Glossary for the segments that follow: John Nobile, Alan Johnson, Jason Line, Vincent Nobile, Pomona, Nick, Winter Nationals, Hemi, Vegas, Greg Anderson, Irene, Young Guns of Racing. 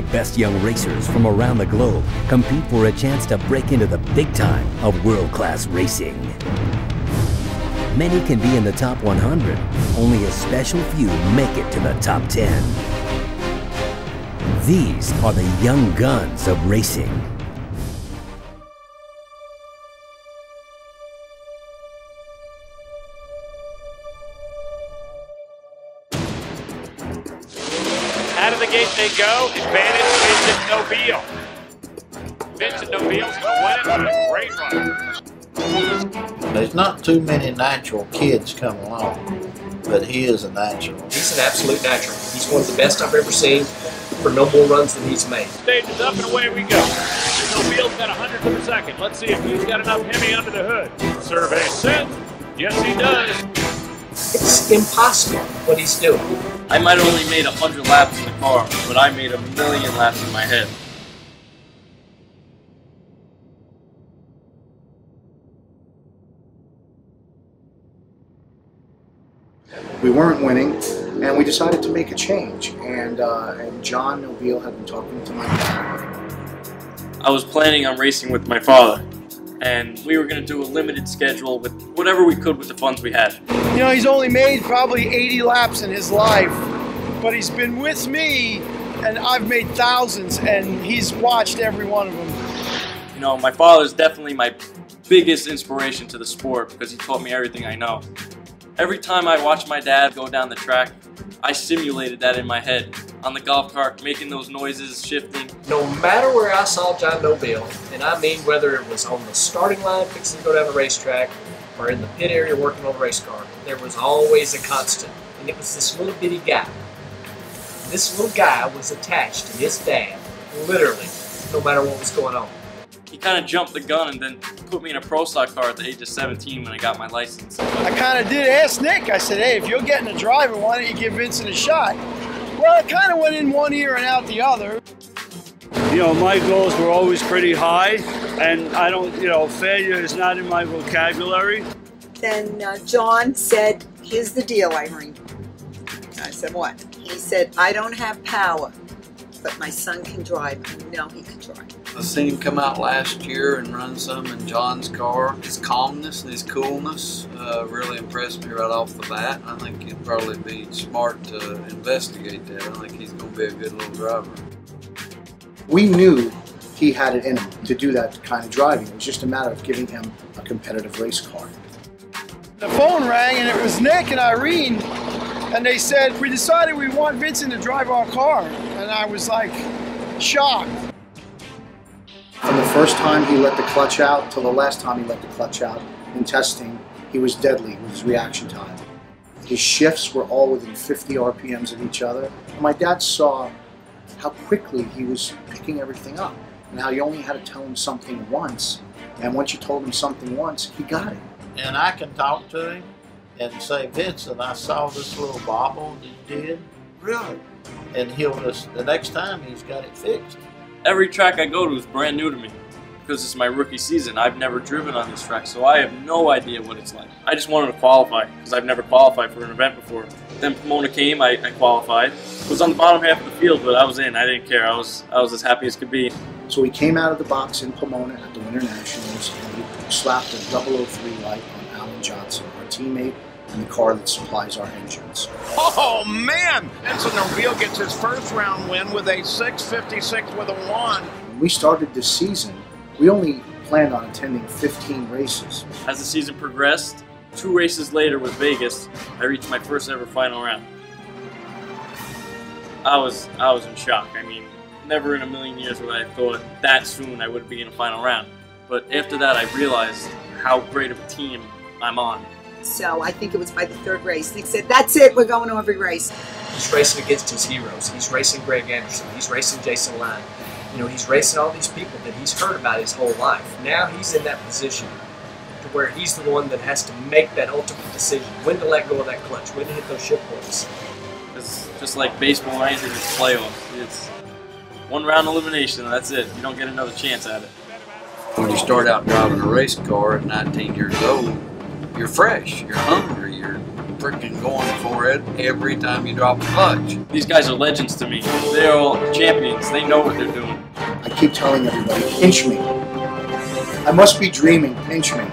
The best young racers from around the globe compete for a chance to break into the big time of world-class racing. Many can be in the top 100, only a special few make it to the top 10. These are the young guns of racing. Out of the gate they go. Advantage Vincent Nobile. Vincent Nobile's going to win it on a great run. There's not too many natural kids come along, but he is a natural. He's an absolute natural. He's one of the best I've ever seen for no more runs than he's made. Stage is up and away we go. Nobile's got 100 per second. Let's see if he's got enough Hemi under the hood. Survey set. Yes, he does. It's impossible what he's doing. I might have only made 100 laps in the car, but I made 1,000,000 laps in my head. We weren't winning, and we decided to make a change. And John Nobile had been talking to my dad. I was planning on racing with my father, and we were going to do a limited schedule with whatever we could with the funds we had. You know, he's only made probably 80 laps in his life, but he's been with me, and I've made thousands, and he's watched every one of them. You know, my father's definitely my biggest inspiration to the sport because he taught me everything I know. Every time I watched my dad go down the track, I simulated that in my head, on the golf cart, making those noises, shifting. No matter where I saw John Nobile, and I mean whether it was on the starting line fixing to go down the racetrack or in the pit area working on a race car, there was always a constant, and it was this little bitty guy. This little guy was attached to his dad, literally, no matter what was going on. He kind of jumped the gun and then put me in a pro stock car at the age of 17 when I got my license. I kind of did ask Nick. I said, hey, if you're getting a driver, why don't you give Vincent a shot? Well, it kind of went in one ear and out the other. You know, my goals were always pretty high, and I don't, you know, failure is not in my vocabulary. Then John said, here's the deal, Irene. I said, what? He said, I don't have power, but my son can drive. I know he can drive. I seen him come out last year and run some in John's car. His calmness and his coolness really impressed me right off the bat. I think he'd probably be smart to investigate that. I think he's going to be a good little driver. We knew he had it in him to do that kind of driving. It was just a matter of giving him a competitive race car. The phone rang and it was Nick and Irene, and they said, we decided we want Vincent to drive our car. And I was like, shocked. From the first time he let the clutch out till the last time he let the clutch out in testing, he was deadly with his reaction time. His shifts were all within 50 RPMs of each other. My dad saw how quickly he was picking everything up and how you only had to tell him something once. And once you told him something once, he got it. And I can talk to him and say, Vincent, I saw this little bobble that you did. Really? And he'll just, the next time he's got it fixed. Every track I go to is brand new to me because it's my rookie season. I've never driven on this track, so I have no idea what it's like. I just wanted to qualify because I've never qualified for an event before. Then Pomona came, I qualified. I was on the bottom half of the field, but I was in. I didn't care. I was as happy as could be. So we came out of the box in Pomona at the Winter Nationals, and we slapped a 003 light on Alan Johnson, our teammate, and the car that supplies our engines. Oh man! Vincent Nobile gets his first round win with a 656 with a 1. When we started this season, we only planned on attending 15 races. As the season progressed, 2 races later with Vegas, I reached my first ever final round. I was in shock. I mean, never in a million years would I have thought that soon I would be in a final round. But after that I realized how great of a team I'm on. So I think it was by the 3rd race. Nick said, that's it, we're going to every race. He's racing against his heroes. He's racing Greg Anderson. He's racing Jason Line. You know, he's racing all these people that he's heard about his whole life. Now he's in that position to where he's the one that has to make that ultimate decision. When to let go of that clutch, when to hit those shift points. It's just like baseball or anything, it's playoffs. It's one round elimination, that's it. You don't get another chance at it. When you start out driving a race car at 19 years old, you're fresh, you're hungry, you're freaking going for it every time you drop a clutch. These guys are legends to me. They're all champions. They know what they're doing. I keep telling everybody, pinch me. I must be dreaming, pinch me.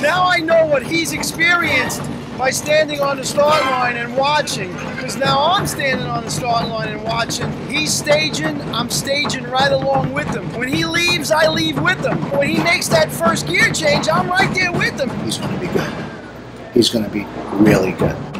Now I know what he's experienced by standing on the start line and watching. Because now I'm standing on the start line and watching. He's staging, I'm staging right along with him. When he leaves, I leave with him. When he makes that first gear change, I'm right there with him. He's going to be good. He's going to be really good.